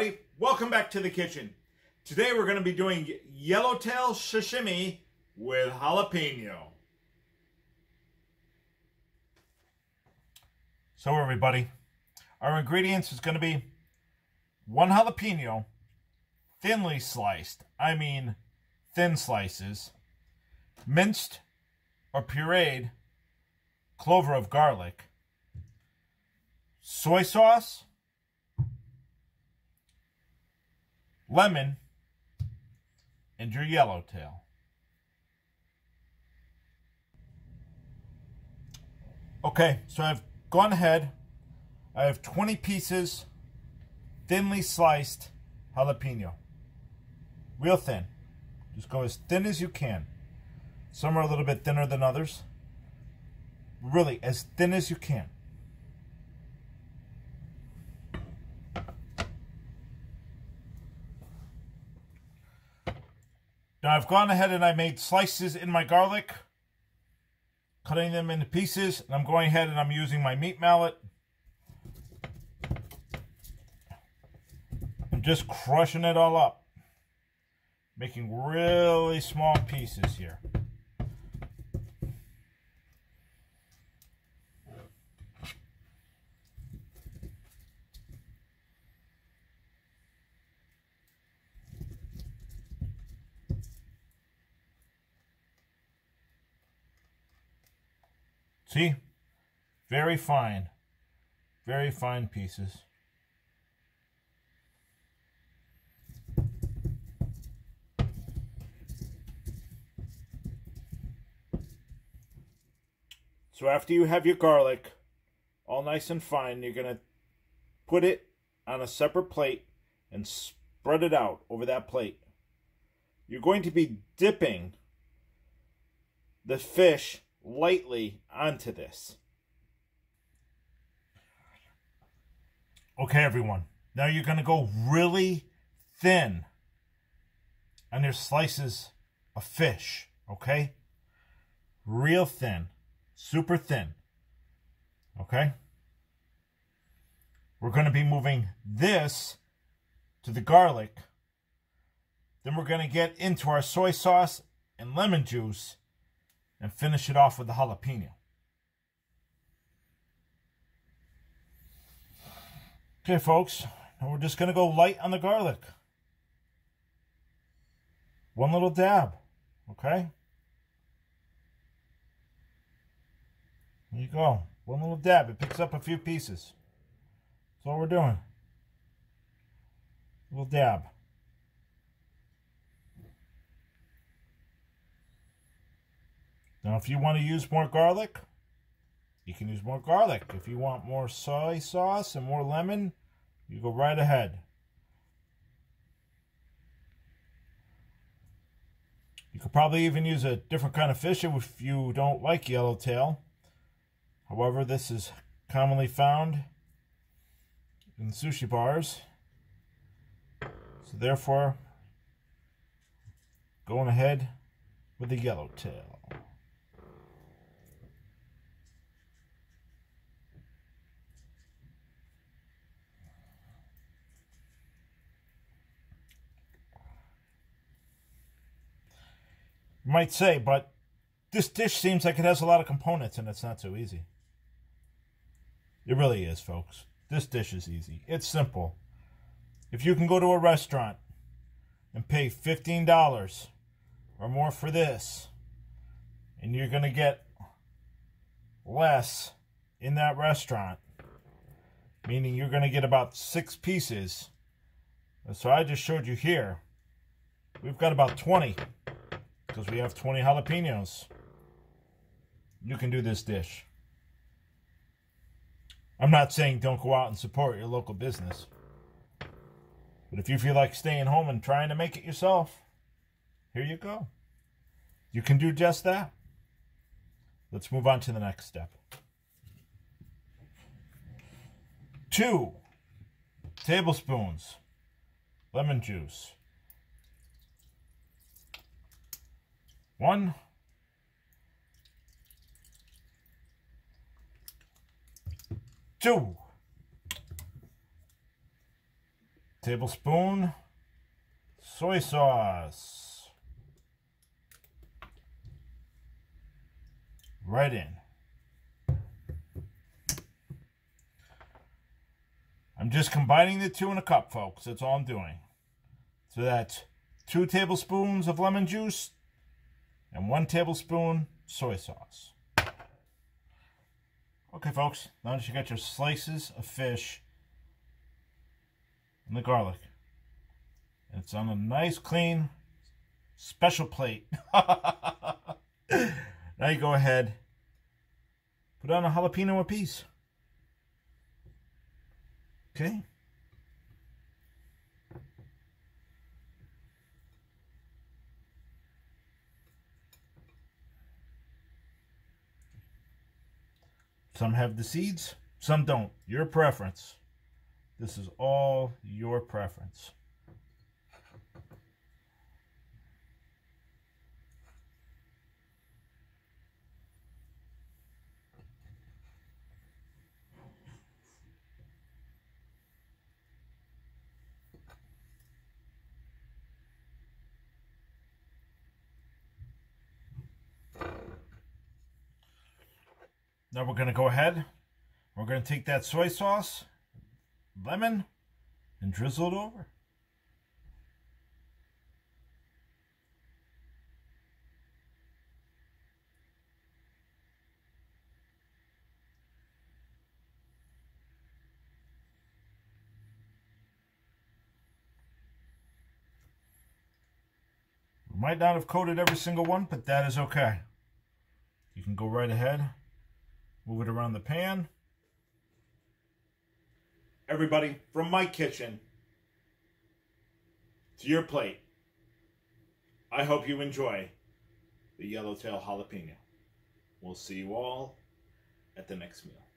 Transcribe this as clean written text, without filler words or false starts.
everybody, welcome back to the kitchen. Today we're going to be doing yellowtail sashimi with jalapeno. So everybody, our ingredients is going to be one jalapeno, thinly sliced, I mean thin slices, minced or pureed clover of garlic, soy sauce, lemon, and your yellowtail. Okay, so I've gone ahead. I have 20 pieces thinly sliced jalapeno. Real thin. Just go as thin as you can. Some are a little bit thinner than others. Really, as thin as you can. Now I've gone ahead and I made slices in my garlic, cutting them into pieces, and I'm going ahead and I'm using my meat mallet. I'm just crushing it all up, making really small pieces here. See, very fine pieces. So after you have your garlic all nice and fine, you're gonna put it on a separate plate and spread it out over that plate. You're going to be dipping the fish lightly onto this. Okay, everyone. Now you're going to go really thin on your slices of fish, okay? Real thin. Super thin. Okay? We're going to be moving this to the garlic. Then we're going to get into our soy sauce and lemon juice and finish it off with the jalapeno. Okay, folks, now we're just gonna go light on the garlic. One little dab, okay? There you go, one little dab. It picks up a few pieces. That's all we're doing. A little dab. Now, if you want to use more garlic, you can use more garlic. If you want more soy sauce and more lemon, you go right ahead. You could probably even use a different kind of fish if you don't like yellowtail. However, this is commonly found in sushi bars. So therefore, going ahead with the yellowtail. You might say, but this dish seems like it has a lot of components and it's not so easy. It really is, folks. This dish is easy. It's simple. If you can go to a restaurant and pay $15 or more for this, and you're going to get less in that restaurant, meaning you're going to get about 6 pieces. So I just showed you here. We've got about 20. Because we have 20 jalapenos. You can do this dish. I'm not saying don't go out and support your local business. But if you feel like staying home and trying to make it yourself, here you go. You can do just that. Let's move on to the next step. 2 tablespoons lemon juice. 1, 2, tablespoon soy sauce right in. I'm just combining the two in a cup, folks. That's all I'm doing. So that's 2 tablespoons of lemon juice and 1 tablespoon soy sauce. Okay, folks, now that you got your slices of fish and the garlic, and it's on a nice, clean, special plate. Now you go ahead, put on a jalapeno apiece. Okay. Some have the seeds, some don't. Your preference. This is all your preference. Now we're going to go ahead, we're going to take that soy sauce, lemon, and drizzle it over. We might not have coated every single one, but that is okay. You can go right ahead. Move it around the pan. Everybody, from my kitchen to your plate, I hope you enjoy the Yellowtail Jalapeno. We'll see you all at the next meal.